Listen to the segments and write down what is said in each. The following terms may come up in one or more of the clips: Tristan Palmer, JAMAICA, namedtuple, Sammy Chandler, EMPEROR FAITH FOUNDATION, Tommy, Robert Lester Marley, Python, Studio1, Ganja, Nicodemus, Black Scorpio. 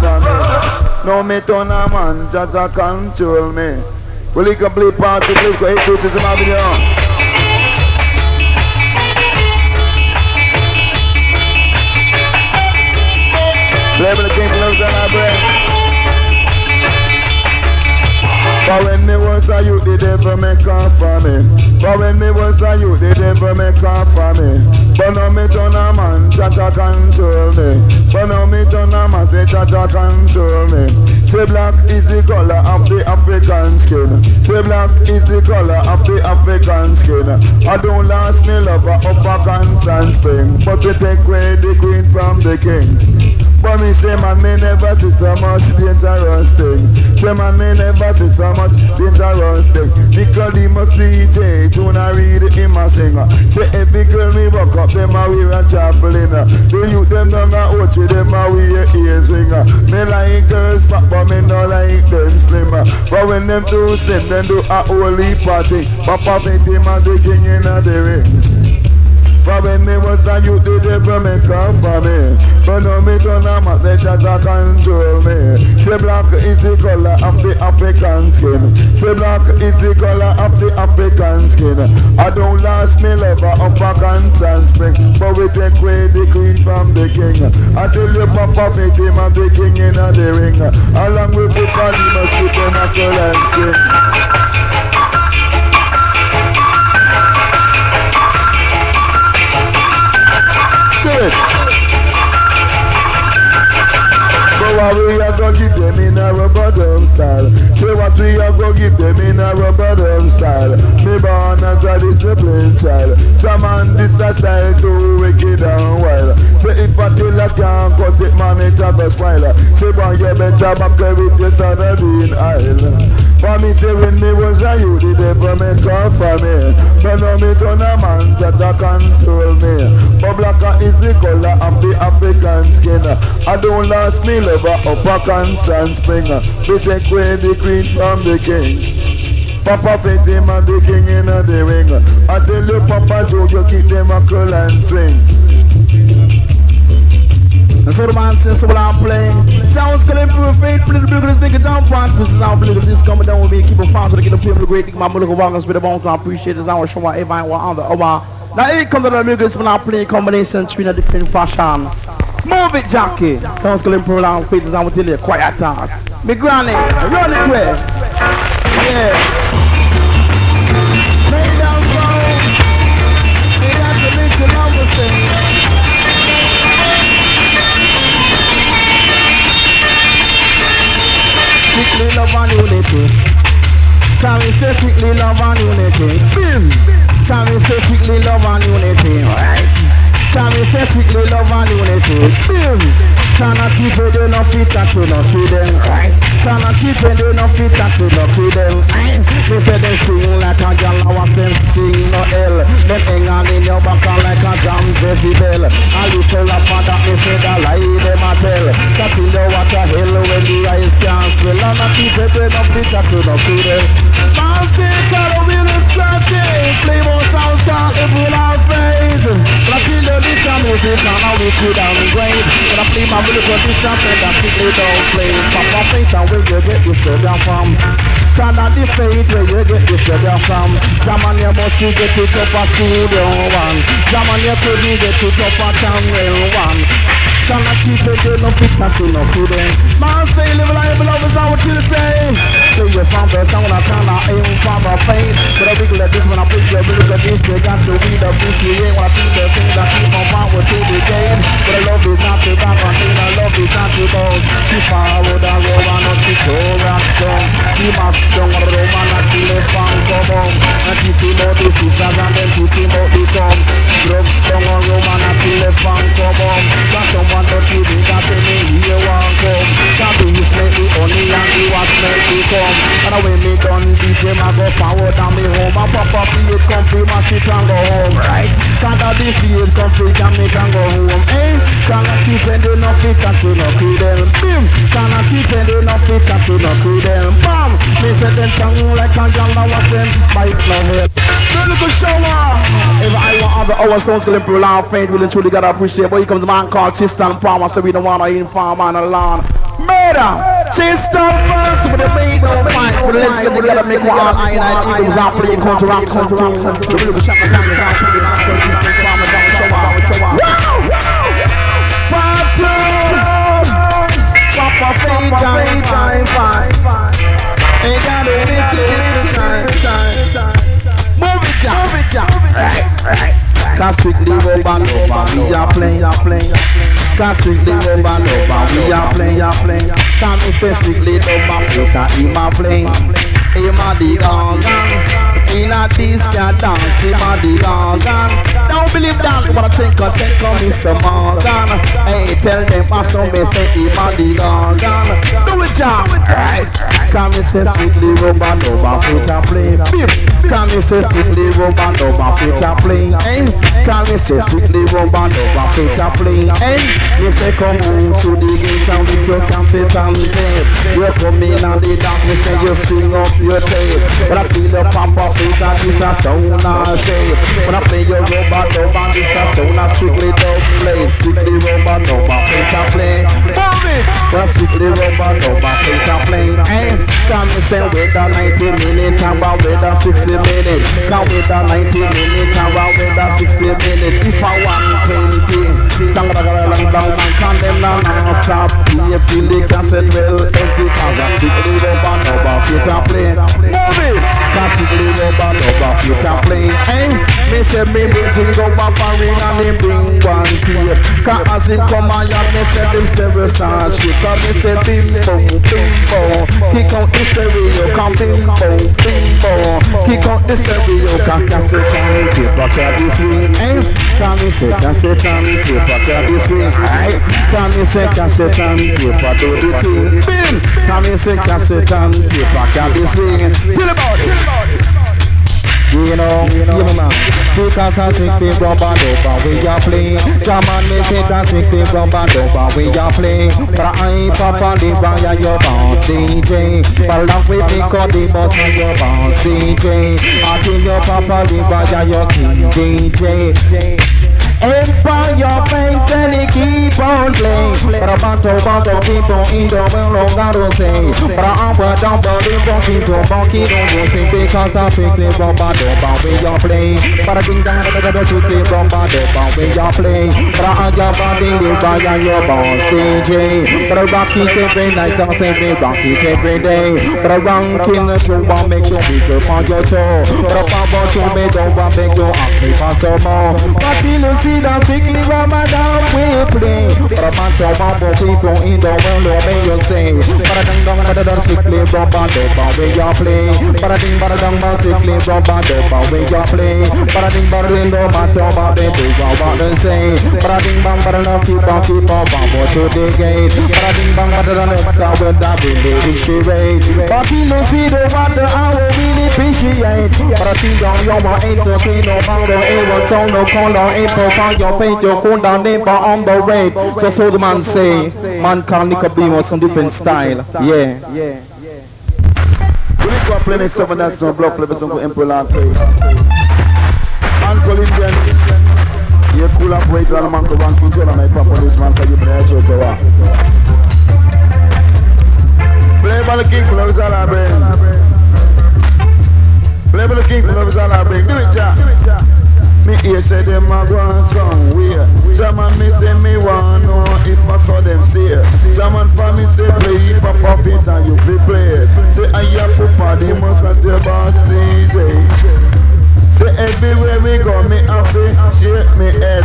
from me. No, me turn a man, just a control me. Will he complete part of the go to the video? Level the king loves and I breath. But when me was a youth, the devil make up for me. But when me was a youth, the devil make up for me. But now me turn a man, cha-cha control me. But now me turn a man, say cha-cha control me. Say black is the color of the African skin. Say black is the color of the African skin. I don't last me lover of a constant thing. But we take away the queen from the king. But me say man, me never see so much dangerous thing. Say man, me never see so much dangerous thing. Because he must read it, to not read it, him a singer. Say every girl me walk up, them a wear a chaplain. The youth them don't a watch it, them a wear ear singer. Me like girls fat, but me no like them slim. But when them two slim, them do a holy party. Papa think him a the king in a the ring. But when me was a youth, the devil make up for me. But now me turn a man, say cha-cha control me. Say black is the color of the African skin. Say black is the color of the African skin. I don't last me lover of a constant spring. But we take away the queen from the king. I tell you Papa fit him and the king in the ring. Along with the body must keep on a silent skin. But what we are going to give them in a bottom style. Say what we are going to give them in a bottom style. Me born as a disciplined child. Some man this a child too wicked and wild. Say if a killer can't cut it, man it have a smile. Say born you better back there with your son a green aisle. For me say when me was a youth, the devil make up for me. But now me turn a man, cha-cha control me. But blacker is the color of the African skin. I don't last me lover up a constant spring. We take away the queen from the king. Papa fit him and the king in the ring. I tell you Papa Joe, you keep them a curl and string. The sort of man since what I'm playing sounds can improve faith, but the bigger thing is down front. This is how big this coming down with me. Keep a farm so they get a feel of the great thing. My mother walks with the bones. I appreciate it. I was showing what everyone on the hour. Now here comes the biggest when I play combination between a different fashion. Move it, Jackie. Sounds can improve on faith. I'm going to tell you, quiet talk. Me granny, run it away. Yeah. Strictly love and unity. Can we say strictly love and unity? Bim! Can we say strictly love and unity? Right. Can we say strictly love and unity? Bim! Can I keep it enough fit that we not feed them? Right. Can I keep it enough fit that we not feed them? Right. They say they sing like a gal, I was them sing no hell. Them hang on in your back like a jam decibel. I little up on that, they say that lie them a tell. That in the water hell when the eyes can't swell. And I keep it enough fit that we not feed them. Man say that we not starting. Play more sound start if we not face. But I feel the little music and I wish you down the grave. But I play my really good distance and I think they don't play. Papa face and where you get this girl down from. Can I the faith where you get this girl down from. Jaman you must you get it up a studio one. Jaman you couldn't get it up a camera one. Can I keep it in a fit and in a feeding. Man say live life love is how it is saying. Say you found the sound I can I aim for my faith. But I wiggle at this when I pick your wiggle at this. They got to read up this year when I see the things I keep on power to the game. But I love it not to back on thing I love it not to go. She followed a road and not to go rock down. She must down a road and not to left and come home. And she see more the sisters and then she see more the tongue. Drugs down a road and not to left and come home. Got someone to see me that they may hear one come. That they is make the only and the was make the come. And when me done DJ I go forward and me home. And Papa P.A. come free my shit and go home. Right? Can't have the P.A. come free and me can go home. Eh? Can't have the P.A. do not fit and do not feed them. Bim! Can't have the P.A. do not fit and do not feed them. Bam! Me set them down like a young man was them. Bite my head. So look a shower! If I want other hours, don't skill and pull out faint. Really truly gotta appreciate. But here comes a man called Tristan Palmer. So we don't wanna inform on the lawn. Murder! Sister first with the main no fight. But let's get together, make one eye and I eagles out playing counteract. The real shot the camera down, shoot it out, shoot it out, shoot it out. Wow! Classic level band over, we are playing, classic level band over, we are playing, Can't effectively lead over, you can't hear my playing. Hear my the organ, in a this can dance, hear my the organ. Don't believe that, you wanna take a Mr. Morgan. Hey, tell them I saw me say, hear my the organ. Do it job, right? Come and say strictly rubber, over future plane. Come and say strictly rubber, over future plane. Come and say strictly rubber, over future plane. You say come home to the gate and with your campsite and tape. You come in and they dance, you say you string up your tape. But I feel your pamper face and this a sound and shape. When I play your rubber, over this a sound and strictly dub play. Strictly rubber, over future plane. When I strictly rubber, over future plane. Come and say with a 90 minutes and about with a 60 minutes. Come with a 90 minutes and about with a 60 minutes. If I want 20, stand back a long down and condemn them and stop. You feel the cassette well empty because I strictly rubber, no about future play. Move it! Because strictly rubber, no about future play. Me say me bring jingle back and ring and me bring one tape. Because as it come and yard me say them stereo stars shit. Because me say bing bong, bing bong. Kick out the stereo, come bing bong, bing bong. Kick out the stereo, can't catch it on the tape, but can't be sweet. Can't be sick, can't sit on the tape, but can't be sweet. Can't be sick, can't sit on the tape, but do the tape. Can't be sick, can't sit on the tape, but can't be sweet. Feel about it. You know, man. Because I think they rubber dope we are playing. Jaman make it and think they rubber dope we are playing. But I ain't properly via your bounce DJ. But love with me cause they must be your bounce DJ. I think you're properly via your king DJ. Empire Faith and it keep on playing. But a bunch of people in the world gotta say. But I'm a dumb body walking to monkey don't go sing. Because I think they rubber dope we are playing. But I think that the shoot they rubber dope we are playing. But I got body live by your boss DJ. But I rock it every night and say they rock it every day. But I rock in the show and make you bigger for your show. But I pop show me don't want make you happy for some more. But he looks we don't think we rubber down, we play. But a bunch of rubber people in the world don't make you say. But I think don't strictly rubber dope we are playing. But I think don't strictly rubber dope we are playing. But I think don't matter about them big or what they say. But I think don't keep on bumble to the gate. But I think don't matter with that we need to rate. But we don't see the water I will really appreciate. But I think don't you want ain't to see no bother. It was on no color, ain't to find your paint, your cool down neighbor on the rape. Just all the man say, man can nick a beam or some different style. Yeah. We need to play next 7 national block level song for Emperor Faith. Man Colombian, you cool up right on the man could rank in jail and I pop on this man for you for the show to walk. Play by the king for love is all I bring. Play by the king for love is all I bring. Do it, Jack. Me here say them a gone somewhere. Someone me say me want know if I saw them stare. Someone for me say play if I pop it and you be played. Say I hear Pupa, they must have their boss DJ. Say everywhere we go me happy, shake me head.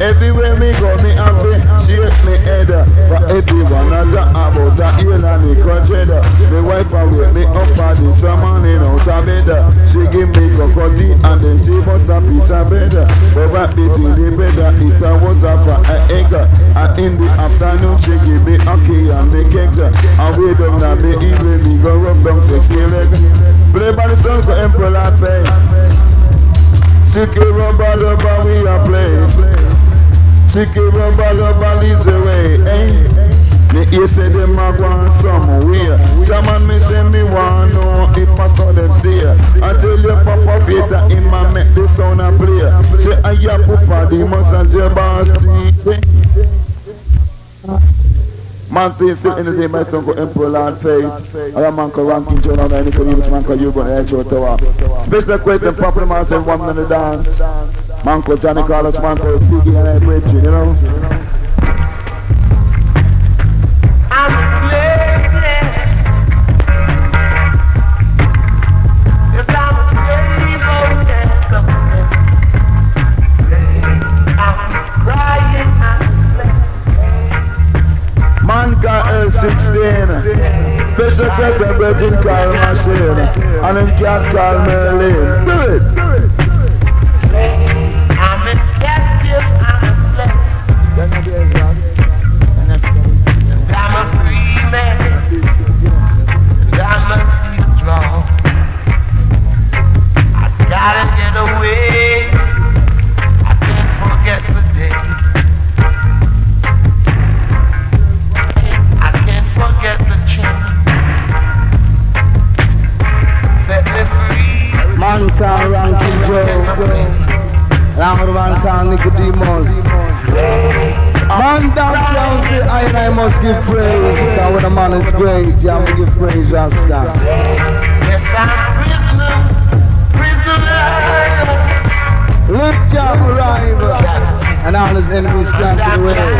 Everywhere we go me happy, shake me head. For everyone I talk about that hill and the country. Me wife I wake me up at the someone in out of bed. She give me cocotte and then she bought a piece of bread. But what they do the bread, it's a water for an egg. And in the afternoon she give me a cake and the cakes. And we don't have the evening, we go rub down the legs. Play by the songs for Emperor Faith. She can rubber, we are playing. She can rubber, leads the way, Me here say them a gone somewhere. Someone me say me want know if I saw them there. I tell you Papa Vita in my make the sound a play. Say I ya Papa, they must have their boss. Man say still anything, my son go Emperor Faith. I am man called Ranking Journal, and I can use man called Yugon Echo Tower. Special question, Papa Man said 1 minute dance. Man called Johnny Carlos, man called Siggy and I bridge, you know. Special question, Bridget call machine, and him cat call Merlin. Do it! I'm a captive, I'm a slave. I'm a free man. I must be strong. I gotta get away. I can't forget the day. I can't forget the change. Man can't rank in jail. Lamar can't Nicodemus. Man down down say I and I must give praise. Because when a man is great, you have to give praise, Rasta. Yes, I'm prisoner. Lift your rival, and all his enemies stand in the way.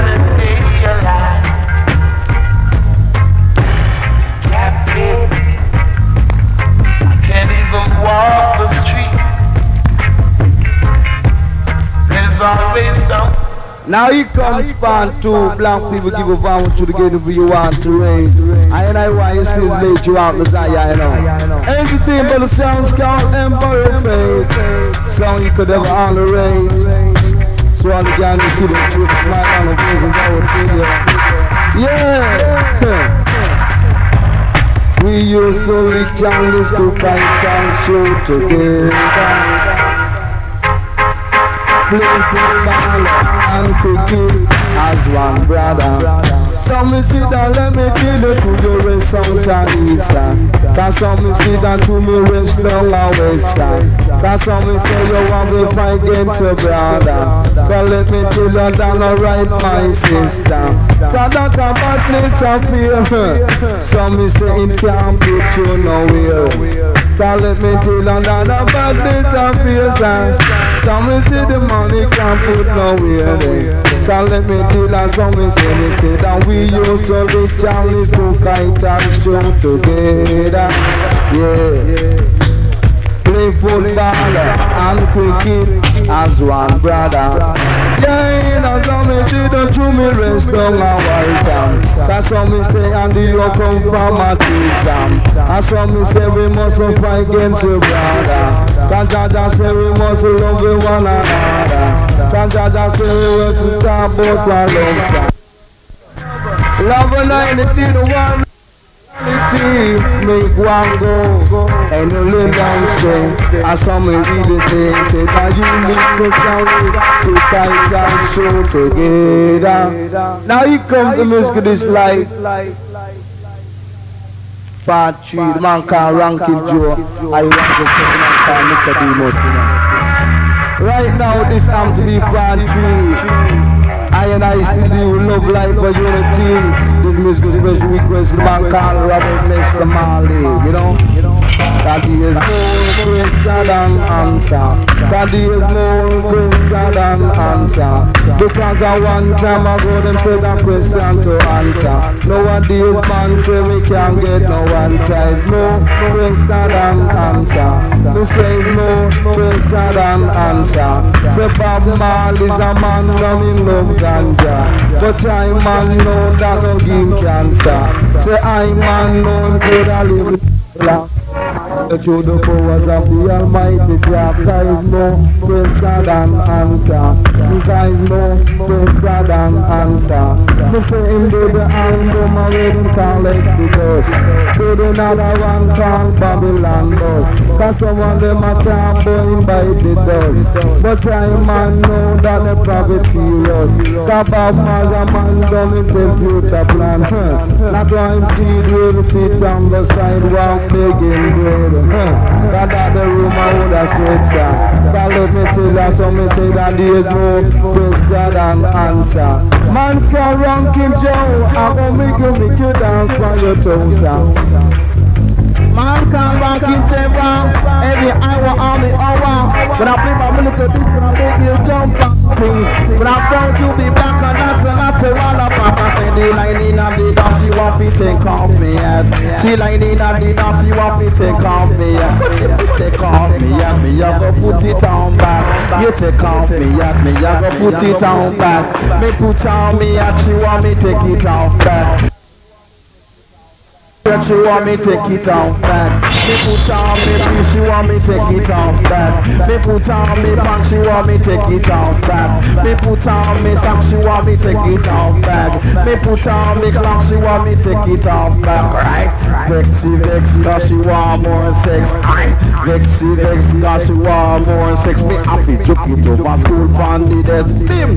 I can't even walk. Now he comes from two black people give a vow to the gate of you want to reign. I and I want you still late you out the Zaya, you know. Everything but the sounds called Emperor Faith. Sound you could ever on the rain. So all the guys who see the truth smile on the face and go with yeah. We used to reach this to fight and shoot together. Play football and cooking as one brother. Some will sit down, let me kill it to your rest sometime Easter. Cause some will sit down to me rest long always time. Cause some will say you want to fight against your brother. So let me kill you down and right my sister. So that's a badness of fear. Some will say it can't put you nowhere. So let me tell on that about this and feels like some will see the money can't put nowhere there. So let me tell on some will see the kid and we used to reach and we took kite and shoot together. Yeah. Play football and cricket as one brother. Yeah, in a zombie, see the true me rest on my white down. That's what me say, and the yoke come from my teeth down. That's what me say, we must fight against your brother. Can Jaja say, we must love one another. Can Jaja say, we want to stop both our love. Love and unity, the one unity, make one go. And the little downstairs, I saw me read the thing, say that you need to count it. To fight and show together. Now he comes the music of this life. Part 3, the man can't rank it, Joe. I rank the second and can't look at him up. Right now this am to be part 3. I and I still do love life for unity. This music is special request the man can't Robert Lester Marley, you know. That he is more greater than answer. That he is more greater than answer. Because at one time ago them said a question to answer. Nowadays man say we can't get no answer. It's more greater than answer. This is more greater than answer. The Bob Marley is a man done in love ganja. But I man know that no game cancer. Say I man know good I live. To the powers of the Almighty God, there is no greater than answer. There is no greater than answer. The same day the hand of my wedding can't let the dust. So the other one can't Babylon dust. Cause some of them are can't burn by the dust. But I man know that the prophet serious. Cause Bob Marley man done it the future plan. Not one seed will sit on the sidewalk making bread. That the rumor would have scripture. That let me say that some may say that there is no question and answer. Man can run Kim Jong, I will make you make you dance for your toes. Man can run Kim Jong, every hour on the hour. When I play my music, when I make you jump up, when I found you be back and that's a while up. She like Nina did that she want me take off me head. She like Nina did that she want me take off me head. Take off me head, me a go put it on back. You take off me head, me a go put it on back. Me put on me head, she want me take it off back. She want me take it off back. Me put on me pants, she want me take it off back. Me put on me pants, she want me take it off back. Me put on me socks, she want me take it off back. Me put on me clocks, she want me take it off back. Right? Vexy vex, cause she want more sex. Vexy vex, cause she want more sex. Me happy took it over school from the desk. Me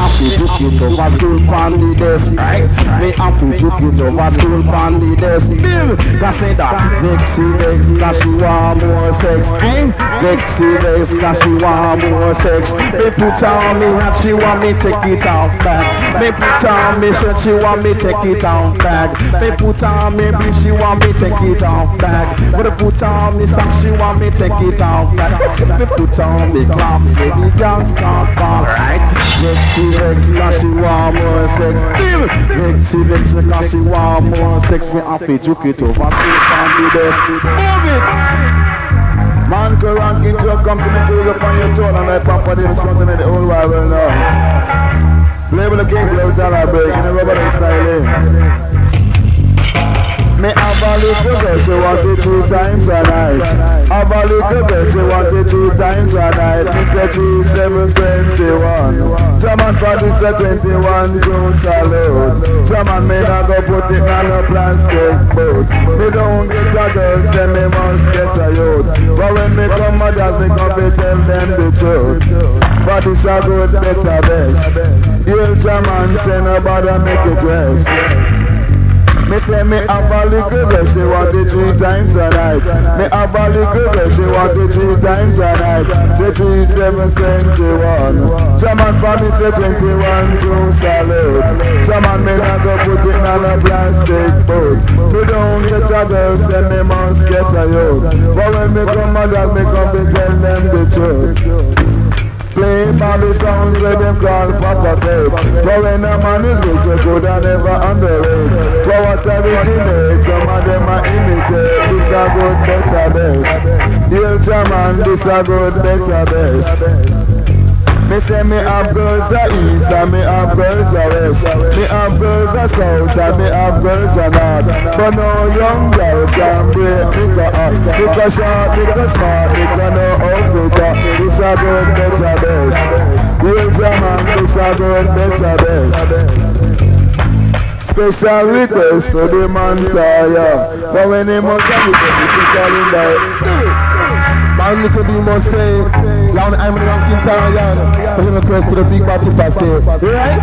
happy took it over school from the desk. Right? Me happy took it over school from the desk. That's it, Vexy vex, cause she want more sex. Vexy vex, cause she want more sex. Me put on me hat, she want me take it off back. Me put on me shirt, she want me take it off back. Me put on me brief, she want me take it off back. When I put on me sock, she want me take it off back. Me put on me clocks, baby girl, stop all right. Vexy vex, cause she want more sex. Vexy vex, cause she want more sex. Me happy took it over, please don't do this. Move it! Man can rank into a company to look on your throne, and I pop for this continent, the whole wide world now. Play with the game, play with the dollar break, and everybody style in. Me have a little bit, she want it 2 times a night. Have a little bit, she want it 2 times a night. 6, 3, 7, 21. German for this the 21, don't salute. German men are go put it on a plastic boat. They don't get a girl, then they must get a youth. But when they come out as they come, they tell them the truth. But it's a good, better best. You'll jam and say nobody make it rest. Me say me have a little girl, she want it 3 times a night. Me have a little girl, she want it 3 times a night. 3, 7, 21. Some man for me say 21, don't salute. Some man me not go put it on a plastic boat. We don't get a girl, then me must get a youth. But when me come out, that me come be tell them the truth. Play for the songs where them call Papa Tape. But when a man is rich, you could have never underrate. For what a rich he make, some of them are imitate. This a good, better best. Dear Shaman, this a good, better best. Me say me have girls a east and me have girls a west. Me have girls a south and me have girls a north. But no young girl can break me up. It's a short, it's a smart, it's a no outfit up. It's a good, better best. Here's a man, it's a good, better best. Special request to the man tire. But when he must have it, it's all in there. I need to be more safe. Down I'm in the town, yard. I'm going to press to the big body back there. Right?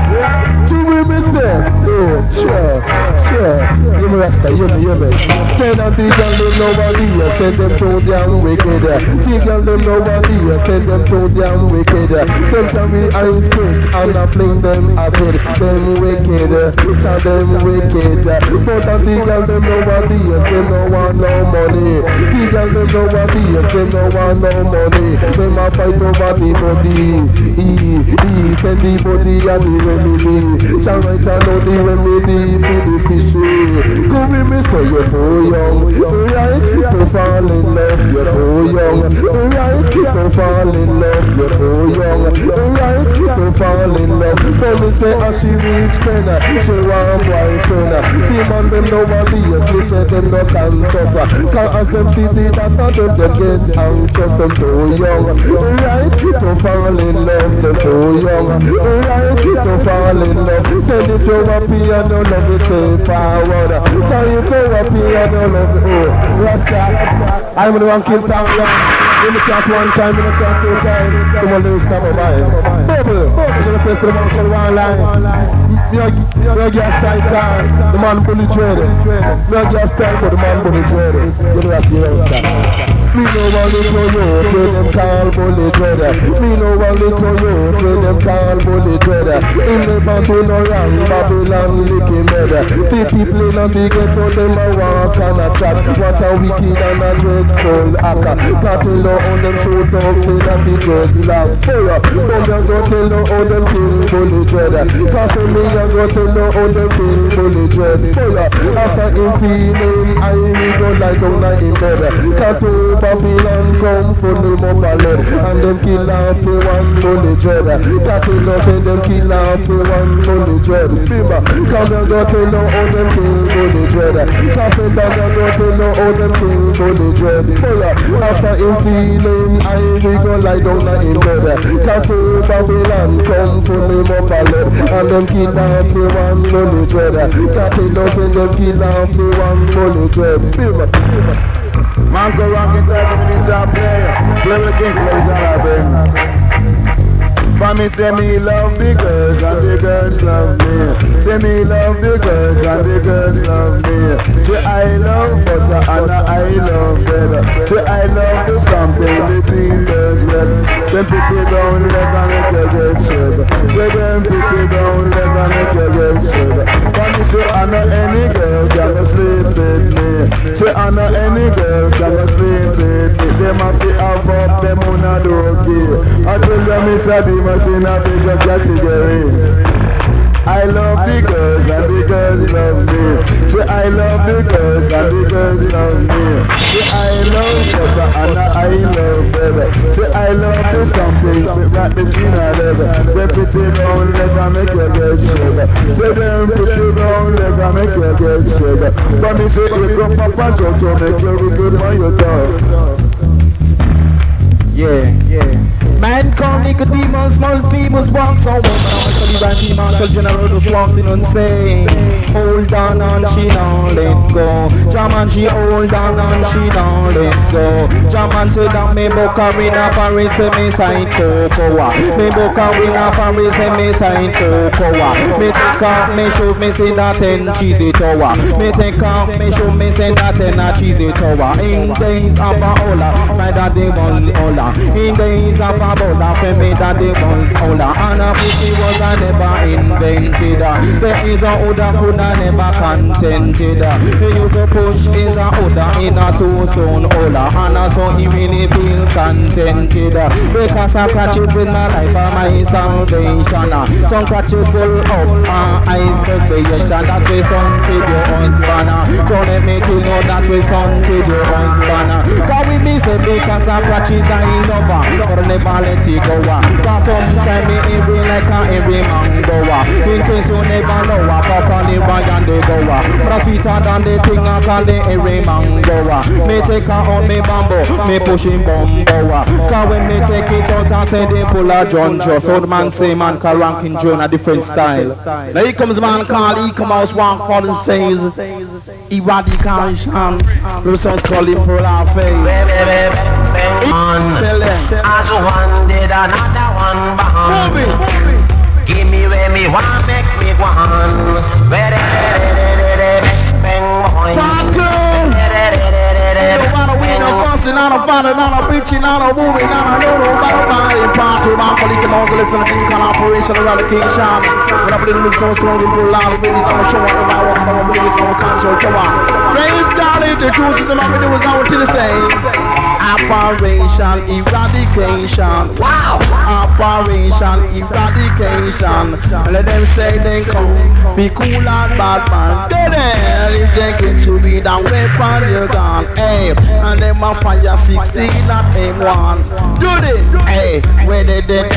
Two women there. Oh, sure, sure. You know, Rasta, you know, you know. Say that these girls don't know about you. Send them to their own wicked. These girls don't know about you. Send them to their own wicked. Sometimes we are in sick and I fling them at it. Them wicked. It's how them wicked. But these girls don't know about you. They don't want no money. These girls don't know about you. They don't want no money. Them a fight over the body. Send the body and the remedy. Shall I tell you the remedy to the fishy? Go with me, say you're too young. Right? To fall in love, you're too young. Right? To fall in love, you're too young. Right? To fall in love. So me say as she reach 10, she want white turn. See man them no body, she say them no can suffer. Cause as them see the data, them they get out of them too young. Right? To fall in love, they're too young. Right? To fall in love. Send it over here, no love it take forward. Send it over here, no love it. Oh, Rasta, I'm the one kill down young. In the shot 1 time, in the shot 2 times. The one who's come by. Bubble, I'm going to press the one line. No gas tight down, the man bully traded. No gas tight for the man bully traded. You know what you're saying. Me no one little road, play them call bully dreader. Me no one little road, play them call bully dreader. In the battle around, Babylon licking murder. They keep playing on the ghetto, them a walk and a chat. What a wicked and a dreadful actor. Battle on them so dark, play that the dreadlock terror. But you go tell them how them feel bully dreader. Castle me, you go tell them how them feel bully dreadful. After him feeling, I need to lie down like him murder. Castle Babylon come for the mobile and them kill off the one bully dreader. Cattle up and them kill off the one bully dreader. Fever, come and go tell no all them kill bully dreader. Cattle down and go tell no all them kill bully dreader. Fire, after him feeling, I will go lie down and him murder. Cattle Babylon come for the mobile and them kill off the one bully dreader. Cattle up and them kill off the one bully dreader. Fever. Man go rock and tell me this a player. Play with things like that, baby. For me say me love the girls and the girls love me. Say me love the girls and the girls love me. Say I love butter and I love bread. Say I love the something between girls left. Them people down left and make your girls shiver. Say them people down left and make your girls shiver. For me say I know any girl can sleep with me. Say I know any girl can sleep with me. They must be up up, them who not do okay. I told them it's a demon, I think it's a category. I love the girls and the girls love me. Say I love the girls and the girls love me. Say I love butter and I love bread. Say I love the something with right between our leather. Say pretty brown leather make your girls shiver. Say them pretty brown leather make your girls shiver. But me say you come up and go to make your good for your dog. Yeah. Man called Nicodemus, Malphemus, walks on woman, Marshal, Ivan, Marshal, General, who's walking unsane. Hold on and she don't let go. Jaman she hold on and she don't let go. Jaman said that me book a winner for it, say me sign to power. Me book a winner for it, say me sign to power. Me take off, me show, me say that and she the tower. Me take off, me show, me say that and she the tower. In days of a hola, my daddy won't hola. In days of a about that for me that they once older. And a pussy was a never invented. There is a order could a never contented. He used to push his order in a two-stone older. And a son he really feel contented. Because I catch it in my life of my salvation. Some catch it full up my eyes preparation. That we son feed your husband. So let me tell you that we son feed your husband. Cause we miss it because I catch it in over. But never let it go. Cause sometimes me evil like a every man go. In case you never know, cause only one and they go. But sweeter than the thing I call the every man go. Me take her on me bamboo, me push him bumbo. Cause when me take it out and say they pull a John Joss. Old man say man can rank in John a different style. Now he comes man called, he come out swank for and says eradication, resource calling for our face. As one did another one behind me. Give me where me want, make me go on. Not a father, not a preaching, not a movie, not a little body part to my police and all the listeners in operation eradication. When I put in the so strong and pull out of it, it's gonna show up in my walk, I'm really gonna control. Come on. Praise God, if the truth is the moment it was not what you say. Operation eradication. Wow! Operation eradication. Let them say they come. Be cool and bad man. Go there if they get to be that weapon you got. Hey, and them are fire. 16 at M1. Do this, hey, where they ding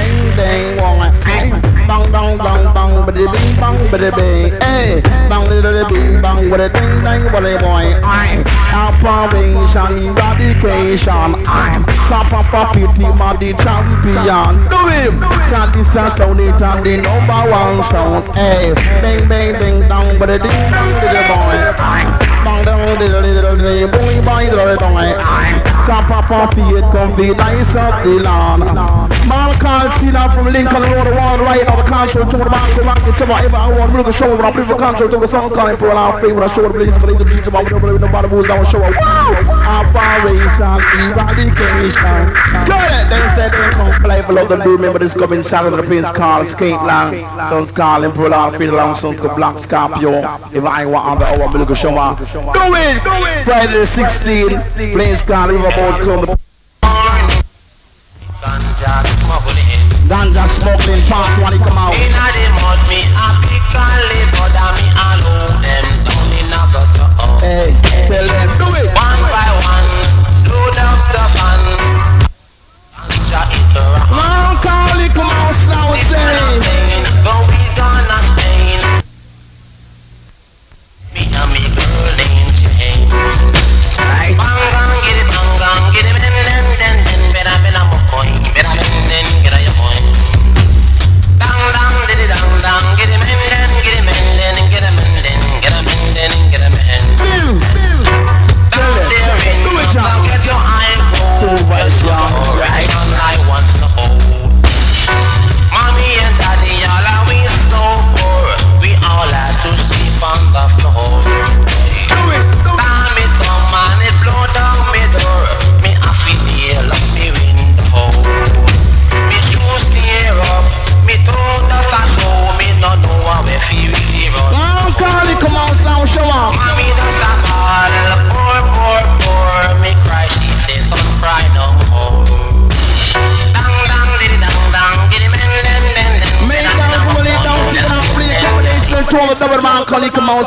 one, hey, bang bang bang bang, but the bing bang, but the bing, hey, bang little bing bang, with a ding ding, what a boy, I'm operation eradication, I'm Papa Pity Man the champion. Do it, can't disaster it and the number one sound, hey, bang bang bang down, but the ding ding, little boy, bang down, little boy, boy, little boy, I'm Kappa Faith Confidence of the land. Man called Tina from Lincoln Road, one right of the council to the bank, ever I want to show up people council to the song calling for our favorite show, please for the teacher about the bottom who's our show. Wow! Our variation, eradication. Got it! They said they come play for the blue members coming south of the pins called Skate Land. Sons calling for our field along sons to Black Scorpio. If I want on the hour, we'll go show up. Go in! Friday the 16th, Plains Call Riverboat come the Ganja smuggling part when it come out. In a dem out me happy call it, but I me alone them down in a gutter. Hey, tell them do it. One by one, load up the van. Ganja is the rock. Man call it come out south end. But we gonna stain. Me and me girl named Jane. Bang bang, get it, bang bang, get it, then, better, better, more coin, better, then, get out your coin. Bang bang, did it, bang bang, get him in, then, get him in, then, get him in, then, get him in, then, get him in. Down there in the back of your eye, cause you're alright, and I want to hold. Mommy and daddy, all are we so poor, we all had to sleep on the floor.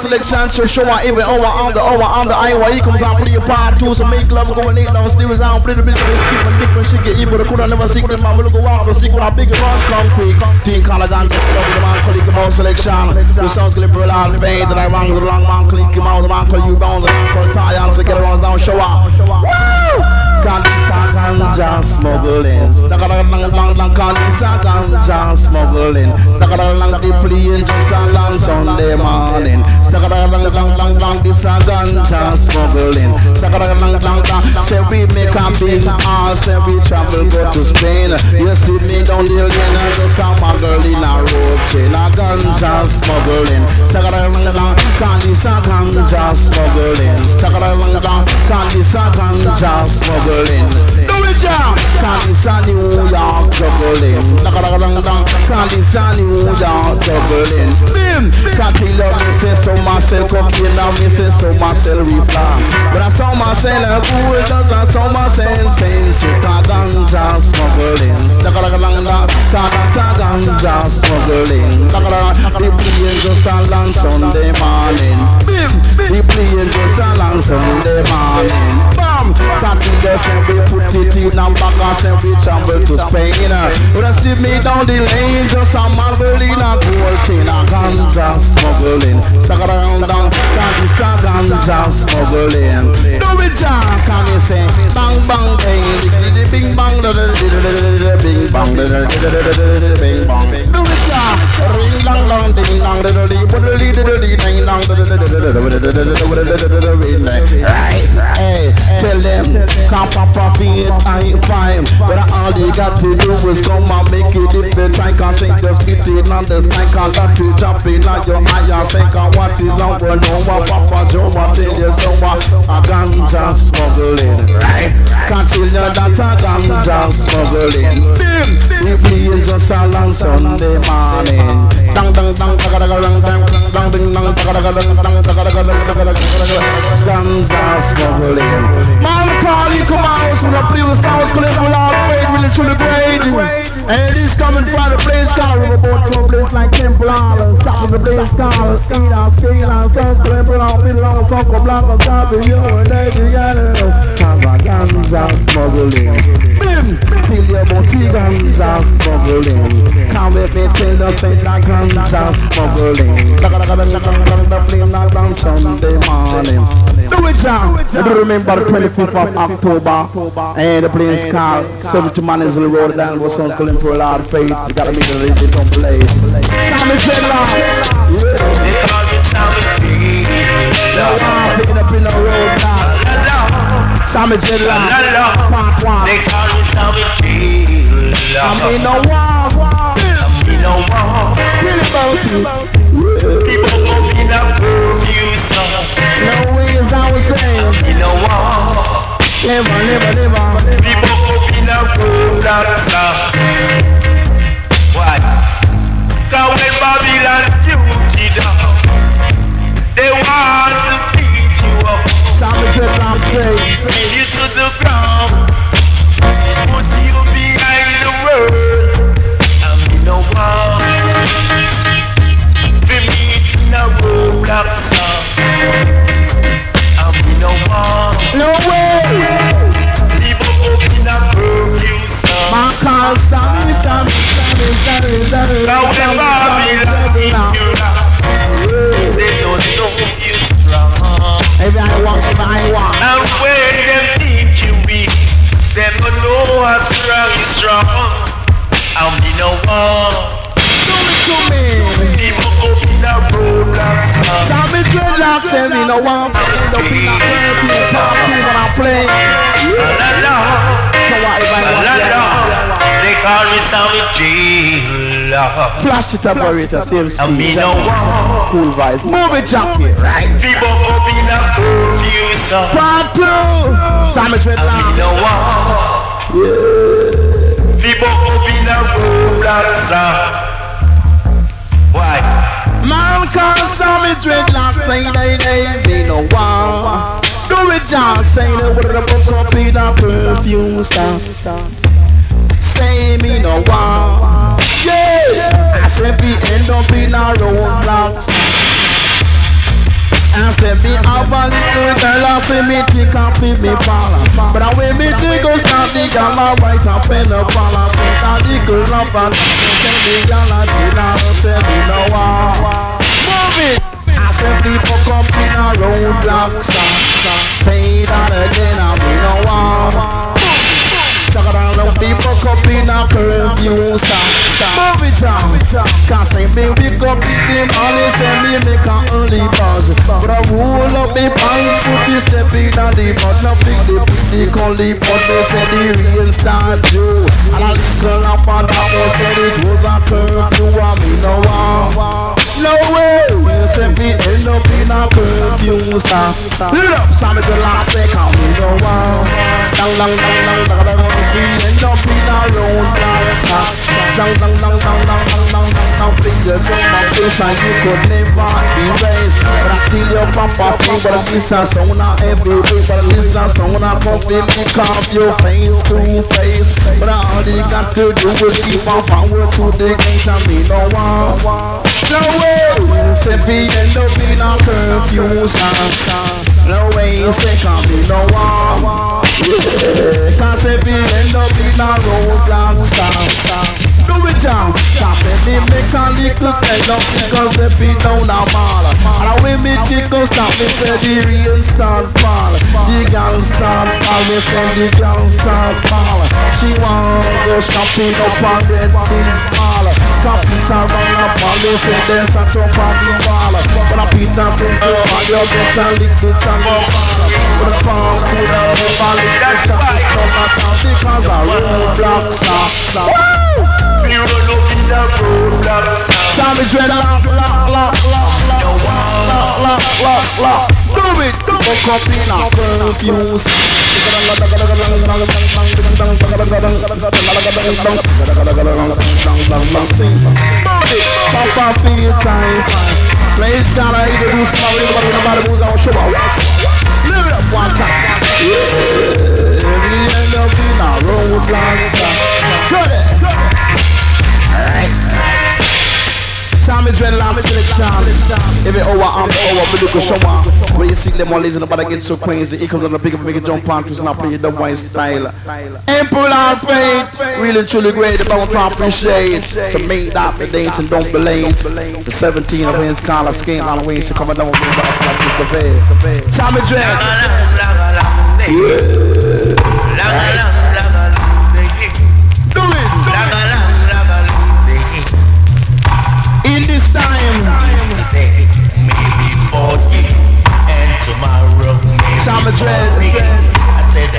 Selection to show our every over on the Iowa. He comes out, play a part two, so make love go late downstairs. I'll play the bit of skip and dip and shake it. Even the could I never secret, man will go out the secret. Our big run come quick. Team colors and just love the man, click him out selection. The sounds gonna pull out the vein that I rang the wrong man, click him out the man, call you bound the man, call tired to get around down, show up. Ganja smuggling, stuck a long Ganja smuggling, stuck a long playing just a long Sunday morning, stuck a long this a Ganja smuggling, stuck a long. Say we make a big ass, say we travel go to Spain. You see me down the lane, just a muggle in a road chain, a Ganja smuggling, stuck a long Ganja smuggling, stuck a long Ganja smuggling. Do it, John! Can't this a New York juggling? Can't this a New York juggling? Bim! Can't he love me say so myself cocaine, love me say so myself reply. But I saw myself cool, cause I saw myself sense it. Can't Ganja smuggling. Can't Ganja smuggling. We playing just a long Sunday morning. Bim! We playing just a long Sunday morning. Bam! Can't he just we put in and back and send we travel to Spain. Receive me down the lane, just a marble in a gold chain. A Ganja smuggling, stuck around down, this a Ganja smuggling. Do it, Jack, can you say? Bang bang bang, bing bang, bing bang, bing bang. Do it, Jack. Ring long long, ding long, right. Tell them, come Papa Fee. I ain't fine, but all they got to do is come and make it if they try. Can't sink the spit in on the sky, can't let you jump in on your eye and sink on what is on going on. Papa Joe, I tell you so much, a Ganja smuggling, right? Can't tell you that a Ganja smuggling. We playing just a long Sunday morning. Dang dang dang, dang ding dang, Ganja smuggling. Man, call it come out. It was house college with our faith, really truly great. And this coming from the place called Riverboat, to a place like $10. Stop the place called Eat Our Feel Our Souls, to put our feet along the Funko Block of South, and you and they together. Ganja smuggling. Bim! Feel your booty, Ganja smuggling. Come with me till the state like Ganja smuggling. The flame like on Sunday morning. Do it, John! You remember the 25th of October. And the Plains Call, 70 man is the road down, what's going to for a lot of faith. You gotta make the reason don't play. Sammy Chandler! They call me Sammy Chandler. Picking up in the road now. Damage in life. They call me Salvatore. I'm in the wall. I'm in the wall. Kill it, both. People won't be that you son. No way, as I was saying. I'm in the wall. Live on. People won't be that fool outside. What? Cause when Babylon you did up, they want to bring you to the ground, put you behind the world. I'm in the wall. For me in a roadblock song. I'm in the wall. No way. People open up perfume song. My car sorry. Now when Bobby love you now, they don't know you. If I want. And when them think you weak, them don't know how strong you strong. I'm in a war. Do me. People open up roadblocks. Shout me dreadlocks and me no one. I'm in a party when I play. So what if I want? They call me Sammy J. Flash it up, orator. Same speed. I'm in a war. Cool vibes. Move it, Jackie. Right. People open up perfume song. Part 2. Sammy J. I'm in a war. People open up perfume song. Why? Man can't Sammy dreadlocks. They no war. Do it, Jackie. Say they wanna open up perfume song. Say me no one. Yeah. I said we end up in our roadblocks. I said me have a little girl. I said me think I feel me pala. But I way me think go start the gala right up in the pala. I said I think go love and send me gala gila. I said me no one. Move it. I said people come in our roadblocks. Say that again. I mean no one. People come in a curfew stop. Move it down. Can't say me we go beat them all. They say me make a only buzz. But I roll up me pants, put this step in a the butt. Now fix the pretty collie pot. They say the real star Joe. And a little laugh and that they said it was a curfew. I mean no one. No way. They say me end up in a curfew stop. Look up, Sammy the last second. I mean no one. Dang. We end up in our own lives. Down, please, there's some place that you could never erase. But I feel your papa feel, but this is someone I every day. But this is someone I completely carve your face to face. But all you got to do is keep on power to the gate and me no one. No way, say we end up in our curfew sign. No way, say can't be no one. Can't say we end up in a roadblock stop. Do it down. Can't say we make a little head up because they be down a mall. And I will make it go stop. They say the real start fall. The girl start fall. They say the girl start fall. She wants to go shopping up and get things fall. Copies are run up and they say there's a top on the wall. But a Peter said go and you'll get a little channel. But the power could have been valid. That's why it's not my time because I roadblock stop. You roll up in the roadblock stop. Shall we dread lock. No lock. Do it, fuck up in a perfume stop. Papa feel time. Place down I either do small little body moves on sugar. Live it up one time. We end up in a roadblock stop. Good. Alright. Sammy Dreadlock selection. Every hour I'm over with the shower. When you see them all lazy, nobody gets so crazy. It comes on the big make it jump on to snap play the white style. Emperor Faith, really truly great, the bound to appreciate. So make that the date and don't be late. The 17 of his collar skin on wings to come down with the veil. Sammy Dread. Maybe 40 and tomorrow maybe 40. I said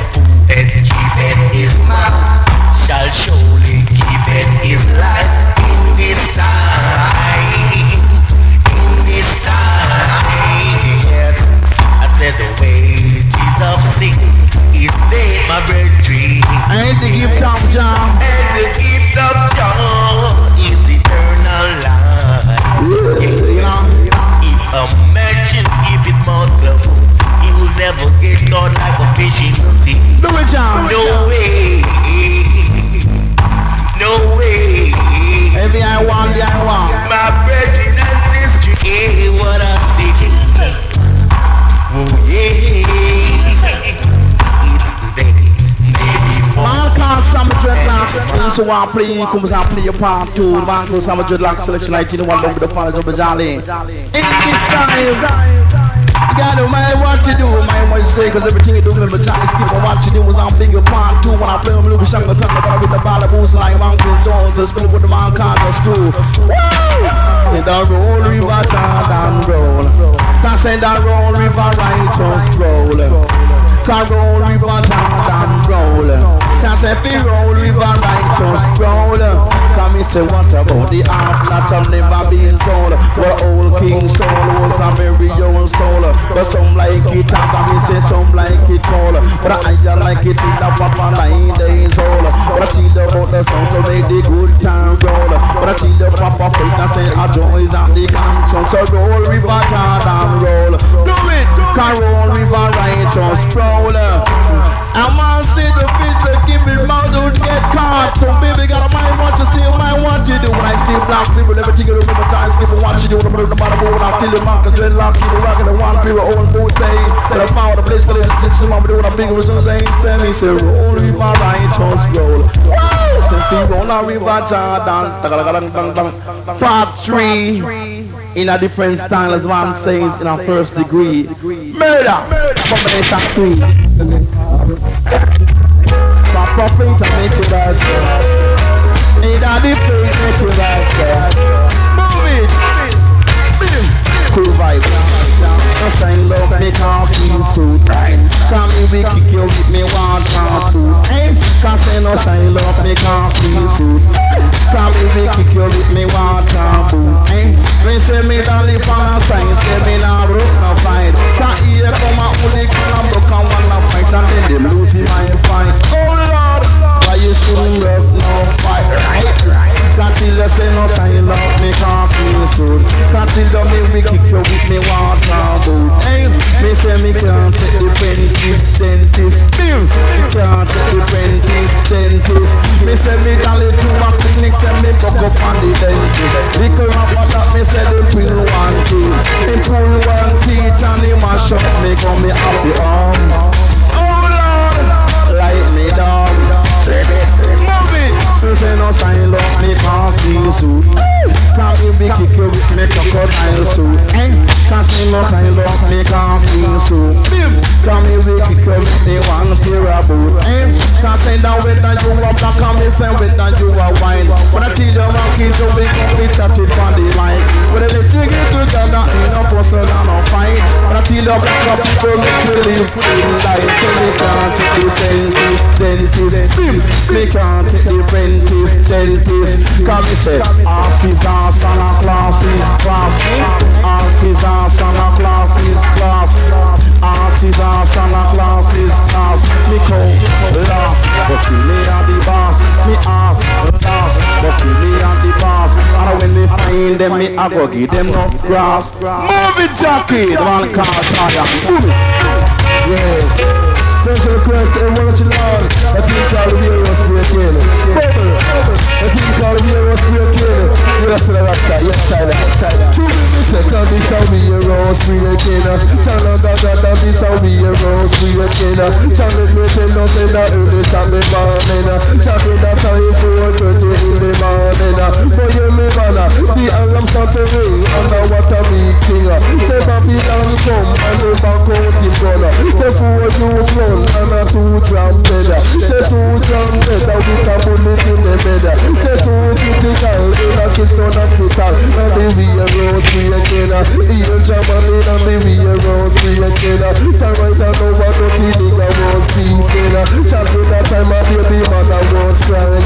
deficiency. Do it, John. No way. No way. Every I want. My brethren and sisters, hey, what I'm seeking. Oh yeah. It's the day. Man can't some dreadlocks. So I play, comes out play your part two. Man goes some dreadlocks selection 19 1 over the part of the Jolly. It's time. God, no matter what you do, man, what you say, cause everything you do, remember Johnny Skip. But what you do was I'm bigger part two. When I play with Lucas Shango, talking about with the ball of boots like Mountain Jones, and spin with the man Carter school. Woo! Send a roll, river, chant and roll. Can't send a roll, river, righteous roll. Can't roll, river, chant and roll. Can't send a roll, river, righteous roll. Can we say what about the half that I've never been told? Where old King Saul was a very young soul. But some like it hot, and me say some like it cold. But I like it in the proper 9 days old. But I see the water sound to make the good time roll. But I see the proper faith and say our joy is at the control. So roll river, chant and roll. Do it! Can roll river, righteous roll. And man say the fit to give it mouth don't get caught. So baby got a mind what you say, mind what you do. When I see black people, everything you remember times, people what you do. When I put the bottom over, I tell you mark and dreadlock, people rockin' the one. We were own both days, and I found a place for the Egyptian mama, doing a big reasons ain't semi, say roll river, righteous roll. Woo! Simply roll a river, Jordan. Part 3, in a different style as one says in our first degree. Murder! Combination 3. So I profit and make you that show. In a different make you that show. Move it! Boom! Cool vibe, just ain't love, make her feel so tight. Come here, we kick you with me one time too. Can't say no sign love, make her feel so tight. Come here, we kick you with me one time too. When say me don't live on a sign, say me not broke no fight. Can't hear come out with the clown, broke and wanna fight, and then them losing my fight. Oh Lord, why you shouldn't love no fight, right? Can't till you say no sign love, make her feel so tight. Can't till you me kick you with me water boot. Me say me can't take the dentist. Me can't take the dentist. Me say me dolly to my clinic, and me buck up on the dentist. The current that me say they pull one teeth. They pull one teeth and they mash up me, cause me have the arm. Oh Lord, light me down. Move it. Me say no sign love, me can't feel so. Can't you be kick you with me crocodile suit? Can't me not I love me can't feel so. Can't you be kick you with me one pair of boot? Can't say that whether you are black or me say whether you are white. When I tell you my kids you wake up we chatted on the mic. When they sing it together in a person and a fight. When I tell you black people make you live in life. So they can't take the dentist. They can't take the dentist. Can't be said, ask his arm. Santa Claus is class. Ask is our Santa Claus is class. Ask is our Santa Claus is class. Me call last, but still me and the boss. Me ask last, but still me and the boss. And when they find them, me I go give them no grass. Move it, Jackie. One car tire. Move it. Yes. Special request to everyone that you love. The things that we are respecting. The things that we are respecting. Yes, sir. True, Mr. Sunday, show me your rose, we a killer. Channel, Sunday, show me your rose, we a killer. Channel, Mr. Nothing, I only Sunday morning. Channel, that's how you feel, 30 in the morning. Boy, you live on the alarm start to ring, underwater meeting. Say, Bobby, down come, and the back out the corner. Say, four, two, one, and a two-drum bed. Say, two-drum bed, with a bullet in the bed. Say, two, critical, in a kiss. Don't have to talk, and they be a rose free again. Even Jamaican, and they be a rose free again. Jamaican over the feeling I was speaking. Champion that time I feel the man I was crying.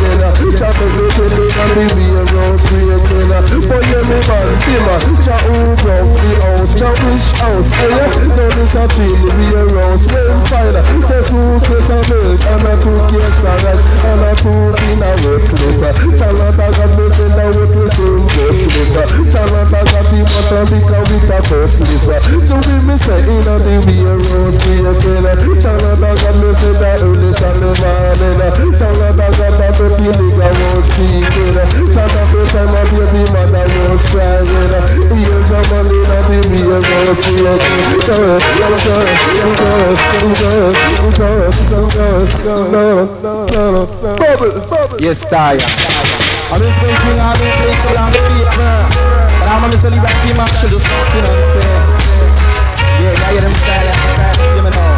Champion the feeling and they be a rose free again. But yeah, me man, Timon, Chau broke the house, Chau wish out. Don't miss a thing, be a rose when fire. They took it a milk, and I took it a rest, and I took in a workplace. Challenge I got this in the workplace. Don't go to this, Charlotte has got the water because we got both this. So we miss it, you know, they be a rose, we a killer. Charlotte has got Yes, Taya. I've been thinking, I've been playing so long, but I'm on the silly back team, I should just, you know what I'm saying? Yeah, I hear them style, you know.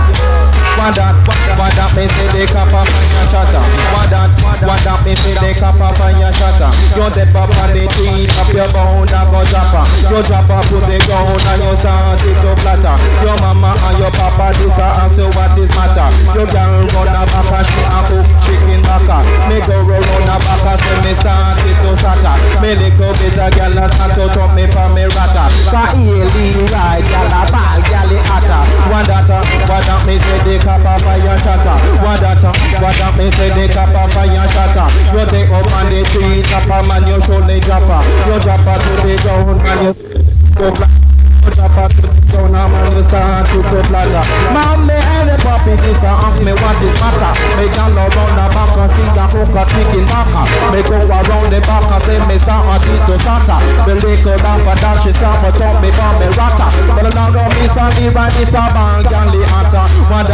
One dance, me say they can't pop on your chatter. One dance, me say they can't pop on your chatter. You dip up on the tree, up your bone and go drop. You drop up to the ground and you sound it to flatter. Your mama and your papa do sa and so what is matter? You can't run a back and she and cook chicken baka. Me go roll on a back and so me sound it to shatter. Me little bit of girl and so drop me from me rata. Ka early ride, girl a ball, girl a atta. One dance, me say they can't pop on your chatter. What that me say they cap up and you shatter. You take up on the tree, tap a man, you show the japper. You japper to the ground and you go flat. You japper to the ground and man, you stand to go flatter. Mommy and the puppy, this and ask me what is matter. Me gal around the back and sing a hook a chicken backer. Me go around the back and say me start a teeth to shatter. Me lick her down for that, she start for top me for me ratter. But now no me stand here and it's a bang and the atta. What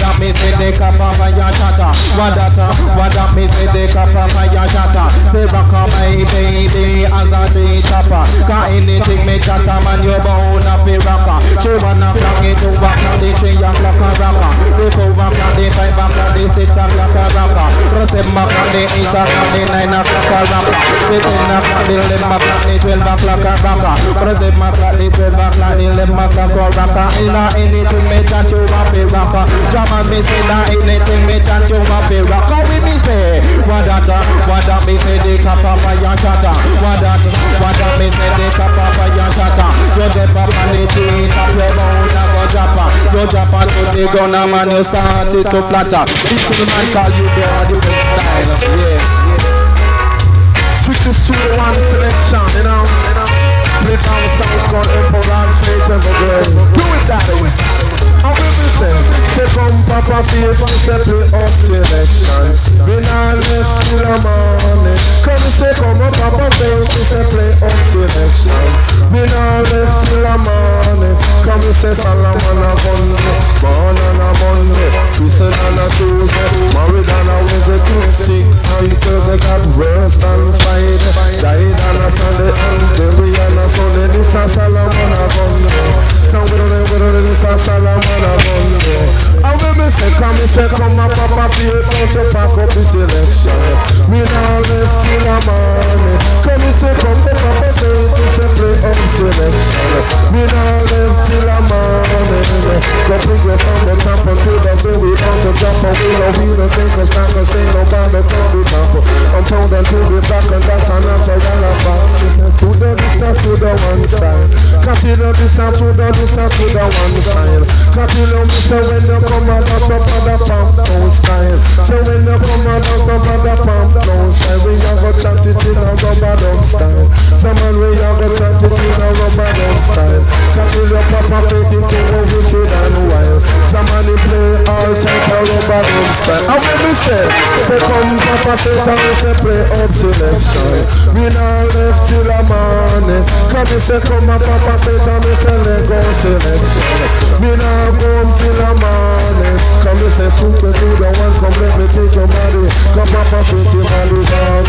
that me say they cap up and you shatter. What that me say they cap up and you shatter. They rock up my baby as a day shopper. Cause anything me chatter man you bound up a rocker. She wanna flung it over from the 3 o'clock a rocker. They go back from the 5 o'clock and the 6 o'clock a rocker. From 7 o'clock and the 8 o'clock and the 9 o'clock a rocker. The 10 o'clock and the 11 o'clock and the 12 o'clock a rocker. From 7 o'clock the 12 o'clock the 11 o'clock a rocker. In a anything me chat you up a rocker. Jaman me say that anything me chat you up a rocker. With me say what that me say they cap up and you shatter. What that me say they cap up and you shatter. You dip up on the tree, tap your bone and go japper. You japper to the gun and man you start it to flatter. People man call you the different style. Yeah. Switch this to one selection, you know. Play down the song called Emperor Faith Foundation. Do it that way. I will be safe, say from Papa people, settle up selection. We now left till the morning. Come say from Papa Faith, settle up selection. We now left till the morning. Come say Salam on a Monday, born on a Monday, Tuesday on a Tuesday, married on a Wednesday, sick on Thursday, got worse than Friday, died on a Sunday, and buried on a Sunday. This is Salam on a Monday. Stand with all this is Salam. I will be sick, come and say, come my papa, feel don't you pack up this election. We now left till the morning. Come and say, come my papa, feel don't you play up this election. We now left till the morning. The progress on the top and feel the way we want to jump. And we don't think it's not the same, nobody can be back. I'm told until we're back and that's a natural about. To the distance, to the one side. Continue distance, to the distance, to the one side. Capillum, so when you come out of the pump, no style. So when you come out of the pump, no style. We have a chant it in a rubber dog style. Someone we have a chant it in a rubber dog style. Capillum, Papa, take it to a wicked and wild. Somebody play all type of rubber dog style. And when we say, say come Papa, say something, say play up selection. We now left till the morning. Come and say come Papa, say something, say let go selection. We now come till the morning. Come and say super to the one. Come let me take your money. Come up and put your money down.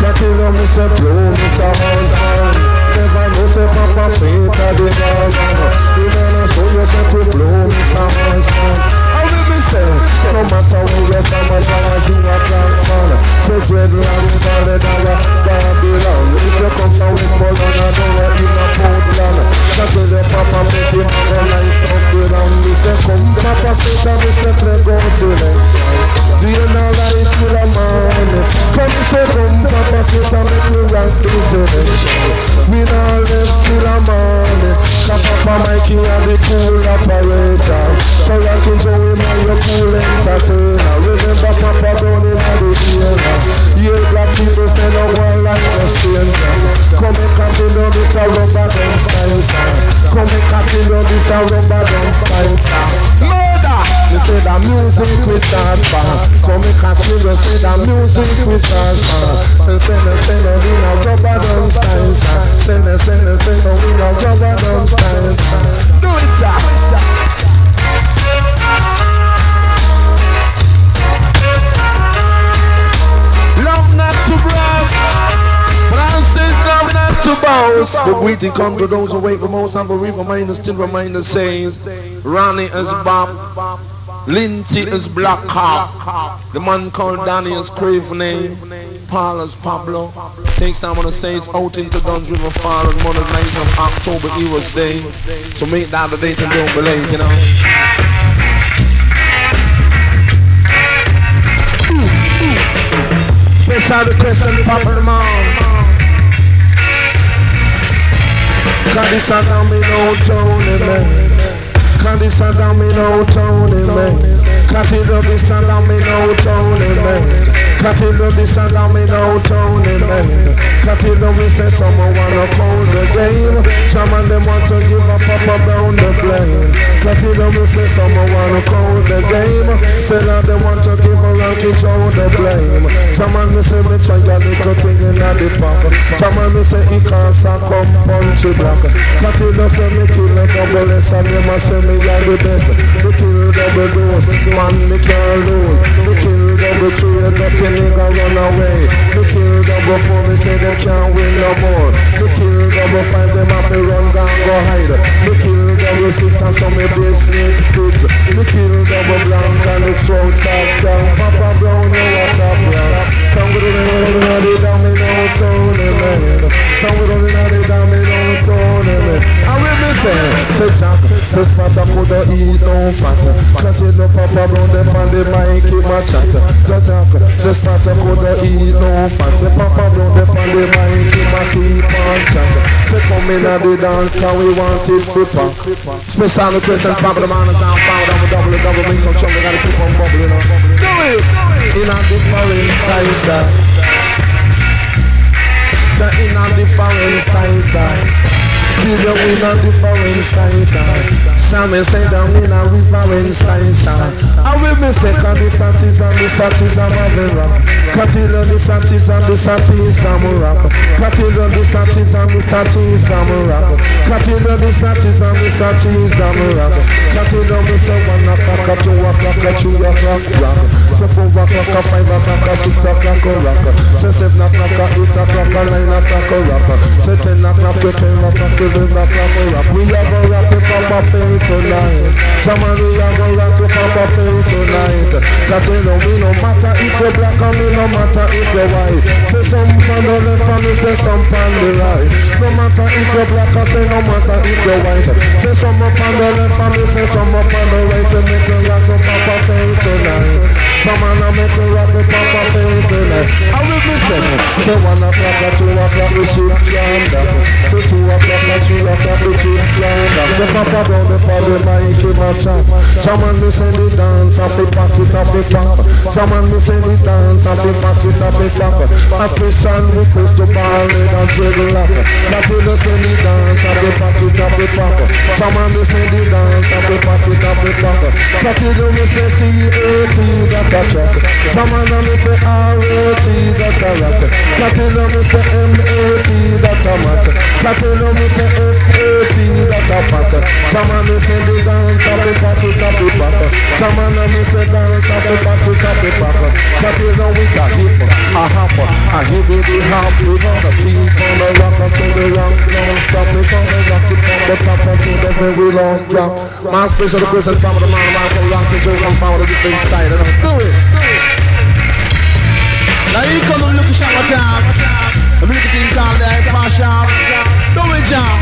Can't you know me say blow me some hands on. Never know say Papa Faith I did all on. You know show yourself to blow me some hands on. I will be said, no matter who you come as long as you are black man. Say dreadlocks started on your Babylon. If you come down with more than I don't want you not Portland. Can't you know Papa Faith I did all on. We say come Papa Faith and we say play go selection. Do you know that it's till the morning? Come say come Papa Faith and make me rock the selection. We now left till the morning. Cause Papa Mikey and the cool operator. So I can show him how you cool entertainer. Remember Papa down in the theater. You black people stand up one like a stranger. Come and cut me down this a rubber dance style song. Come and cut me down this a rubber dance style. Murder! You say that with that bar. Come and continue to see the music with that bar. And send a win of rubber dumb style. Send a win of rubber dumb style. Do it, Jack! But we did come to those who wait for most, and we remain and still remain the same. Ronnie is Bob, Linty is Black Hawk, the man called Danny is Craveney, Paul is Pablo. Takes time on the Saints out into Guns River Fall on the 9th of October, he was there. So make that the date and don't be late, you know. Special request and Papa Mom. Candice and Tommy no Tony man. Candice and Tommy no Tony man. Catty Robbie and Tommy no Tony man. Catty Robbie and Tommy no Tony man. Catty Robbie said someone wanna call the game. Some of them want to give up Papa Brown the blame. Catty Robbie said someone wanna call the game. Some of them want to give up Rocky Joe the blame. Some of them say me try a little thing in the pop. Some of them say he can't come punchy block. Catty Robbie say me kill a couple less and them a say me are the best. Me kill double dose, man me can't lose. Me kill double three and nothing. The nigga run away. The kill double four, me say they can't win no more. The kill double five, them have to run down, go hide. The kill double six and some of these snakes fits. The kill double blank and the throat starts down. Papa Brown, you what up, yeah? Somebody don't know they down, me don't turn him in. Somebody don't know they down, me don't turn him in. And when me say Jack, this patter coulda eat no fat. Catching the Papa Brown, them on the mic keep a chat. Jack, this patter coulda eat no fat. Say Papa Brown, them on the mic keep on chat. Say come in at the dance, now we want it flipper. Special request and Papa the man is on fire. I'm a double, make some trouble, gotta keep on bubbling up. Do it! In a different style, sir. Say in a different style, sir. Till you win a different style, sir. Some may say that we in a different style, sir. I will mistake on the satis and the satis and the rap. Continue on the satis and the satis and the rap. Continue on the satis and the satis and the rap. Continue on the satis and the satis and the rap. Continue on the 7 o'clock, a 2 o'clock, a 3 o'clock, rock. Say 4 o'clock, a 5 o'clock, a 6 o'clock, a rock. Say 7 o'clock, a 8 o'clock, a 9 o'clock, a rock. Say 10 o'clock, a 10 o'clock, we have a rock with Papa Faith tonight. Someone we have a rock with Papa Faith tonight. That you know we no matter if you're black and we no matter if you're white. Say some pan the left and we say some pan the right. No matter if you're black and say no matter if you're white. Say some pan the left and we say some pan the right. Say make a rock with Papa Faith tonight. Someone I make a rock with Papa Faith tonight. I will be saying, say 1 o'clock or 2 o'clock we should jam down. Say 2 o'clock. She rock up the cheap line. Say Papa Brown the party mic in my chat. Someone listen the dance off the pocket off the pop. Someone listen the dance off the pocket off the pop. A special request to ball in and jiggle up. That you listen the dance off the pocket off the pop. Someone listen the dance off the pocket off the pop. That you don't listen C-A-T that a chat. Someone don't listen R-A-T that a rat. That you don't listen M-A-T that a mat. That you don't listen F-A-T that a patter. Someone listen the dance of the pocket of the patter. Someone listen dance of the pocket of the patter. Chatting on with a hip, a hopper. I hit it the hop with all the feet on the rock and to the rock. Don't stop it on the rock. It from the top and to the very last drop. My special request is from the man of the rock and joke. I'm found a different style and I'm doing it. Now you come and look at Shabba Jam. I'm looking at the Pasha. Do it, John.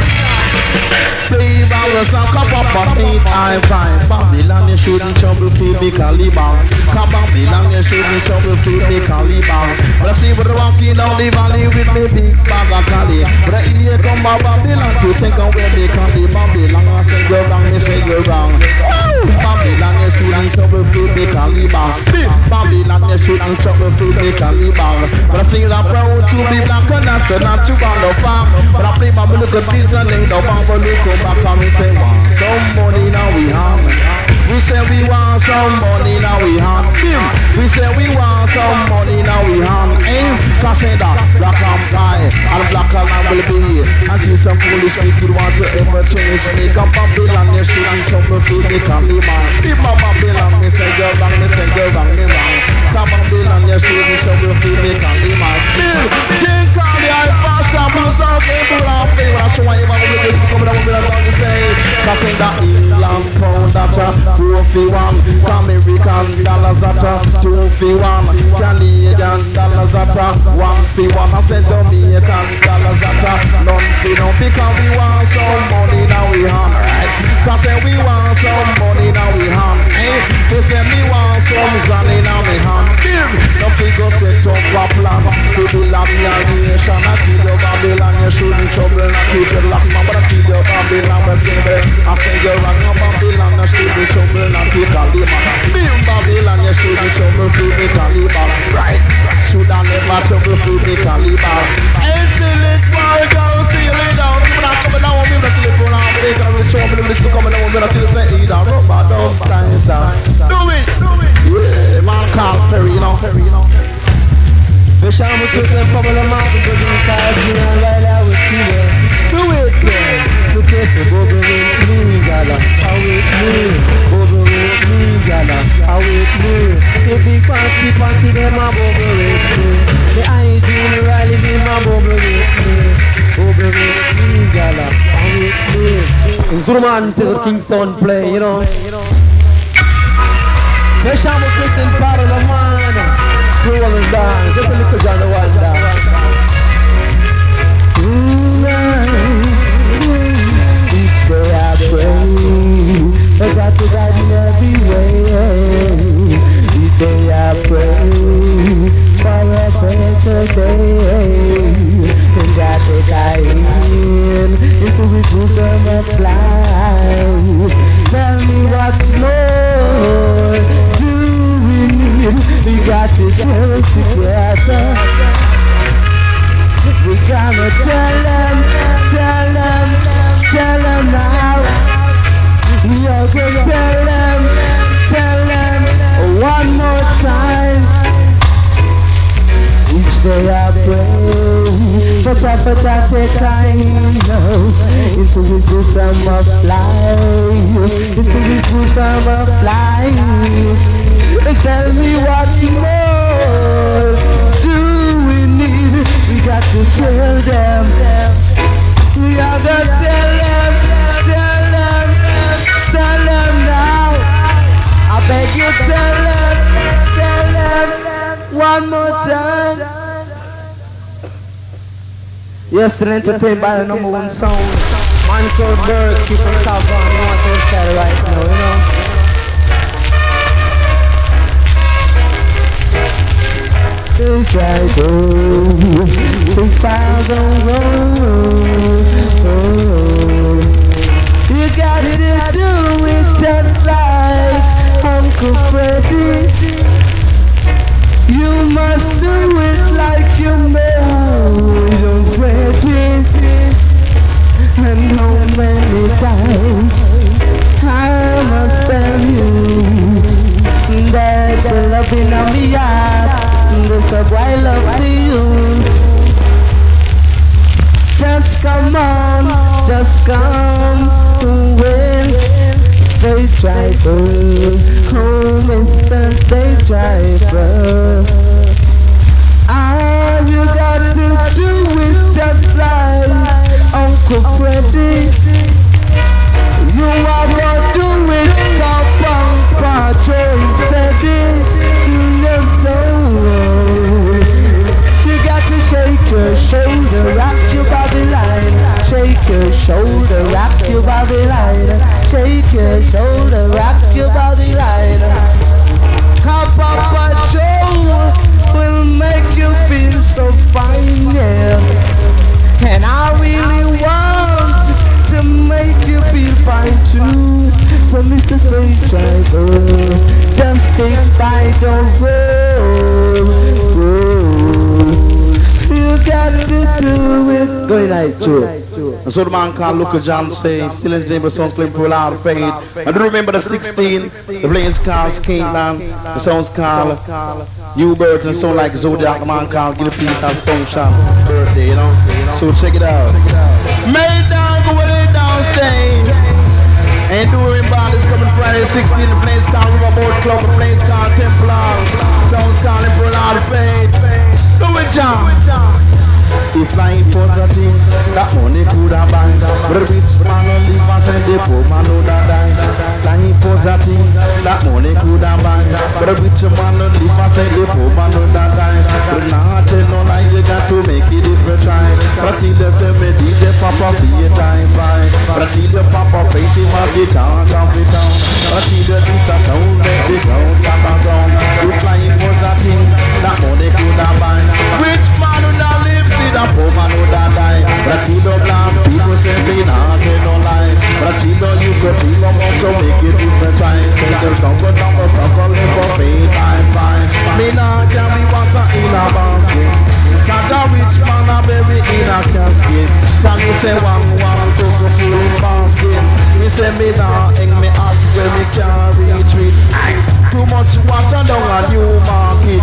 Play by yourself, come up on 8 I 5. Babylon, you shouldn't trouble people, Caliban. Come Babylon, you shouldn't trouble people, Caliban. But I see we're walking down the valley with me big bag of Cali. But I hear come by Babylon to take away the Cali. Babylon, I say you're wrong, me say you're wrong. Babylon, you shouldn't trouble people, Caliban. Babylon, yes, you and trouble people make a rebound. But I think that proud to be black and that's not to run the farm. But I play my look at prison and the bomb will come back and we say, want some money now we have. We say we want some money now we have. We say we want some money now we have. Cause say that black and pie and black and lamb will be here. Until some foolish people want to ever change me. Come Babylon, yes, you and trouble people make a rebound. People Babylon, me say girl bang, me say girl bang. Come on, Bill, and your students will make a demand. Bill, think of the high fast and blue South people are favored. That's why you want to do this to come down with a long say. Cause in the England pound that's a 2-for-1. American dollars that's a 2-for-1. Canadian dollars that's a 1-for-1. I said Jamaican dollars that's a none-for-none. Because we want some money now we have, right? Cause we want some money now we have, eh? They say we want some money now we have. No figure set up a plan. Babylon, your nation. I tell you Babylon, you shouldn't trouble. I teach you last man, but I tell you Babylon, I say you wrong. No Babylon, you shouldn't trouble. I take a Taliban. Being Babylon, you shouldn't trouble. Free me Taliban, right? Should I never trouble? Free me Taliban. Hey, select my girl, select out. See when I come down, we not sleep on. We gonna really show them this. We come down, we not till say either. Rubber dove stands out. Do it, do it. Yeah, man, can't carry, you know. The shine was with them from the mountains, but inside me and while I was feeling. Do it, yeah. Look at the bubble with me, gala. How it me, bubble with me, gala. How it me. The big fancy fancy, them a bubble with me. The IG rally, them a bubble with me. Bubble with me, gala. How it me. In Zuluman, says Kingston play, you know. They shall be Christian part of the man. Two women dance, just a little John the one dance. Each day I pray, I got to God in every way. Each day I pray, for a better day. And I take I in, into his bosom of life. Tell me what's Lord. We got to do it together. We gotta tell them now. We all gonna tell them one more time. Each day I pray, but I take time now. Into this bosom of life, into this bosom of life. Tell me what more do we need? We got to tell them. We are gonna tell them now. I beg you, tell them one more time. Yesterday entertained by the number one song, Mantle Bird, keep on top of North Side right now, you know. As I go, so far the road, oh. You gotta do it just like Uncle Freddy. You must do it like you know you're Freddy. And how many times I must tell you that the love in my heart, this is why I love you. Just come on, just come away. Stay driver, home is the stay driver. Ah, you got to do it just like Uncle Freddy. You are gonna do it, come on, Patrick steady. You got to shake your shoulder, rock your body line. Shake your shoulder, rock your body line. Shake your shoulder, rock your body line. Hop up a Joe will make you feel so fine, yes. And I really want Zulman Luka John say, still his neighbor songs claim full our faith. I do remember the 16, the players called Kingman, the songs called New Birds and so like Zodiac Man called Get a Piece of Function birthday, you know. So check it out. Made down, go lay down, stay. And do remember this coming Friday 16, the players called Riverboat Club, the players called Templar, songs called full our faith. Do it, John. If I for the thing, that money could have banged. The rich man only pass and the poor man would have died. Lying for the thing, that money could have banged. The rich man only pass and the poor man would have died. But now I tell no lie, you got to make it if you try. But till the same DJ Papa be a time by. But till the Papa paint him up, they can't come down. But till the Mr. Sound, they don't come down. You flying for the thing, that money could have banged. Rich man would have lived, see that. Poor man who da die, but he don't blame people say they not they no lie. But he don't you could feel no more to make it different time. So there's comfort on the circle for faith I'm fine. Me now can be water in a basket. Can't a rich man a bury in a casket. Can you say one to go full in basket? Me say me now hang me up when me can't retreat. Too much water down a new market.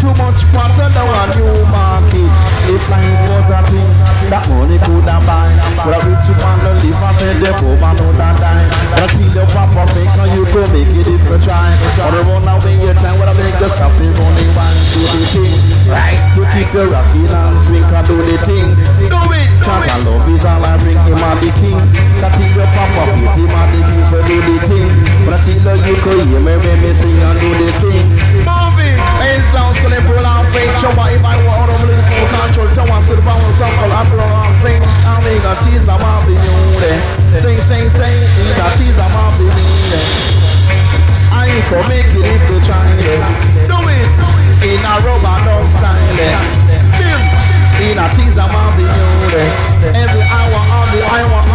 Too much water down a new market. If I was a thing, that money could have buy. But rich man don't live and say the poor man don't die. But till the Papa make you go make it if you try. But the run away your time when I make the something only one to the thing. Right to kick the rocking and swing and do the thing. Do it! Cause I love is all I bring him and the king. That till the Papa beat him and the king so do the thing. But till the you could hear me when me sing and do the thing. Move it! It sounds gonna pull out fake show. But if I were out of the country, don't want to sit around some call I blow on things. I make a tease about the new sing, eat a tease about the new. I ain't gonna make it if they try it. Do it in a rubber dog style. In a tease about the new. Every hour on the I want.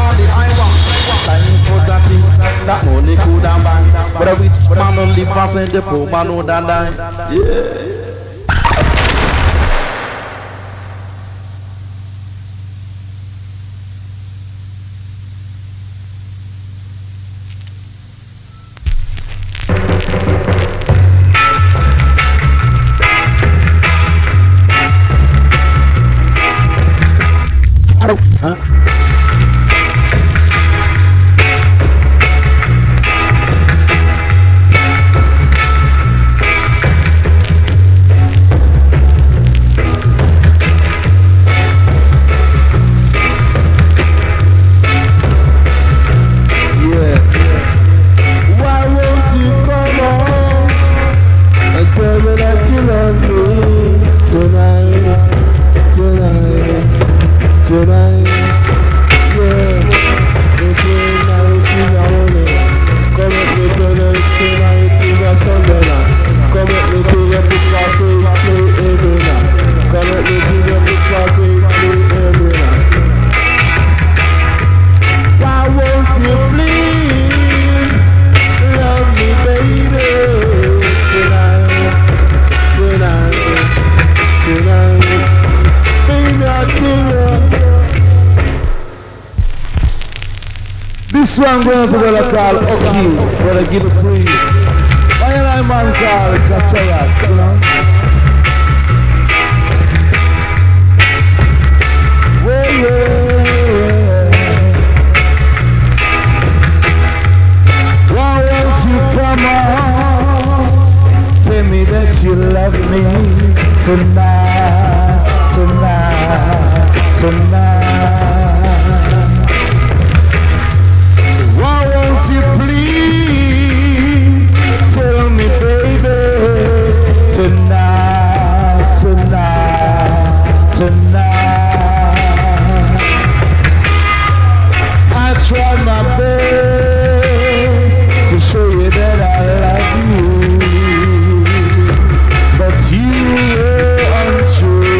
That money could have bang. But a rich man only pass and the poor man would have died. Yeah. I'm going to what I call Oki, what I give a praise. Why am I man call it's a chaos, you know? Yeah. Why won't you come on? Tell me that you love me tonight. Tonight, I try my best to show you that I love you, but you were untrue.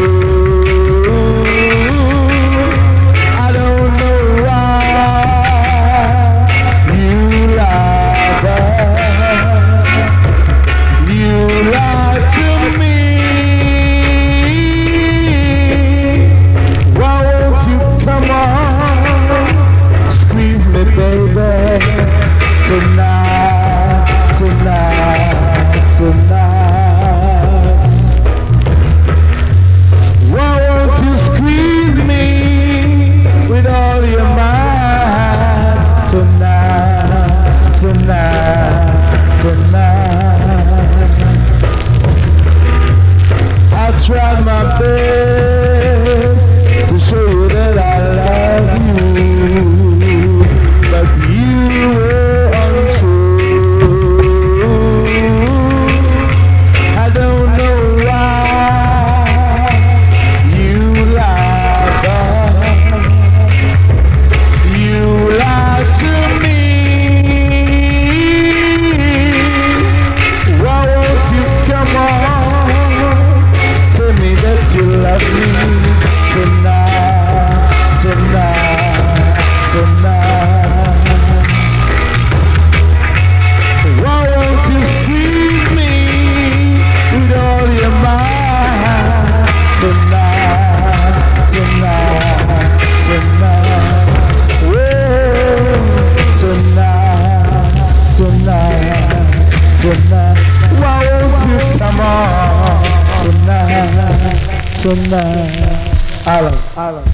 tonight. Why won't you come on tonight? Tonight, I love.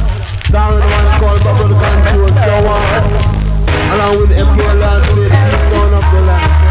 Down in one called Bubble Control Tower, along with Emperor Faith Foundation of the land.